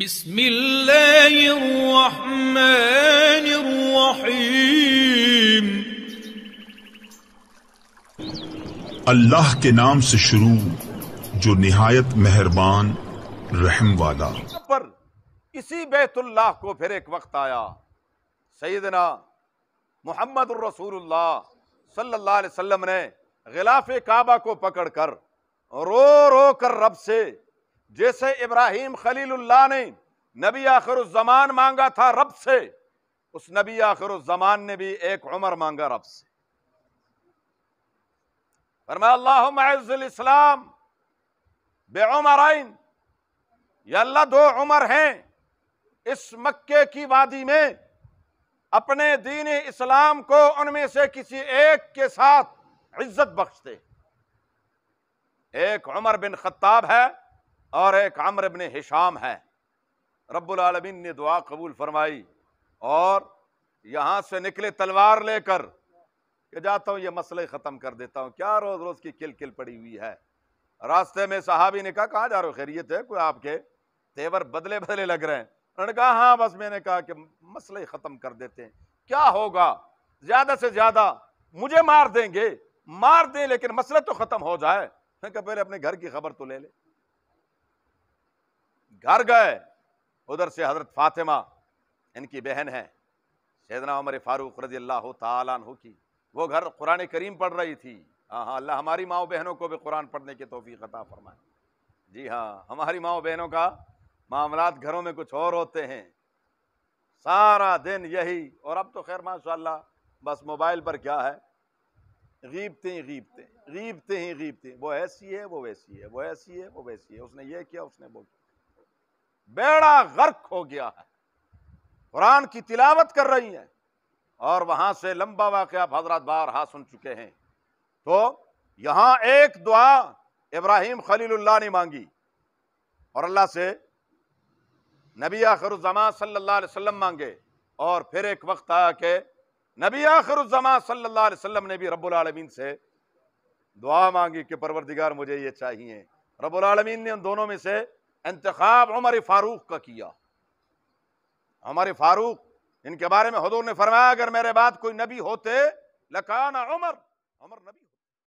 बिस्मिल्लाहिर्रहमानिर्रहीम। अल्लाह के नाम से शुरू जो निहायत मेहरबान रहम वाला। पर इसी बैतुल्लाह को फिर एक वक्त आया, सयदना मोहम्मद रसूलुल्लाह सल्लल्लाहु अलैहि वसल्लम ने गिलाफ़े काबा को पकड़कर रो रो कर रब से, जैसे इब्राहिम खलीलुल्लाह ने नबी आखिरुज़्ज़मान मांगा था रब से, उस नबी आखिरुज़्ज़मान ने भी एक उमर मांगा रब से। फरमाया अल्लाहुम्म अइज़्ज़ इस्लाम बेउमराइन, या अल्लाह दो उमर हैं इस मक्के की वादी में, अपने दीन इस्लाम को उनमें से किसी एक के साथ इज्जत बख्शते। एक उमर बिन खत्ताब है और एक अम्र इब्न हिशाम है। रबुल आलमीन ने दुआ कबूल फरमाई और यहाँ से निकले तलवार लेकर के, जाता हूँ ये मसले ख़त्म कर देता हूँ, क्या रोज़ रोज़ की किल किल पड़ी हुई है। रास्ते में सहाबी ने कहा, कहाँ जा रहे हो, खैरियत है, कोई आपके तेवर बदले बदले लग रहे हैं। उन्होंने कहा हाँ, बस मैंने कहा कि मसले ख़त्म कर देते हैं, क्या होगा, ज़्यादा से ज़्यादा मुझे मार देंगे, मार दें लेकिन मसला तो ख़त्म हो जाए। मैंने कहा पहले अपने घर की खबर तो ले ले। घर गए, उधर से हजरत फातिमा इनकी बहन है सैयदना उमर फारूक रज़ियल्लाहु ताला अन्हु की, वो घर कुरान करीम पढ़ रही थी। हाँ, अल्लाह हमारी माओ बहनों को भी कुरान पढ़ने की तौफीक अता फरमाए। जी हाँ, हमारी माओ बहनों का मामलात घरों में कुछ और होते हैं, सारा दिन यही, और अब तो खैर माशाल्लाह बस मोबाइल पर क्या है, गीबतें ही गीबतें, वो ऐसी है, वो वैसी है, वो ऐसी है, वो वैसी है, उसने ये किया, उसने वो किया, बेड़ा गर्क हो गया है। कुरान की तिलावत कर रही है और वहां से लंबा वाकया हजरत बारहा सुन चुके हैं। तो यहाँ एक दुआ इब्राहिम खलीलुल्लाह ने मांगी और अल्लाह से नबी आखिरुज़्ज़मान सल्लल्लाहु अलैहि वसल्लम मांगे, और फिर एक वक्त आया कि नबी आखिरुज़्ज़मान सल्लल्लाहु अलैहि वसल्लम ने भी रब्बुल आलमीन से दुआ मांगी कि परवरदिगार मुझे ये चाहिए। रब्बुल आलमीन ने उन दोनों में से इंतखाब उमर फारूक का किया। उमर फारूक, इनके बारे में हुजूर ने फरमाया अगर मेरे बाद कोई नबी होते लकाना उमर, उमर नबी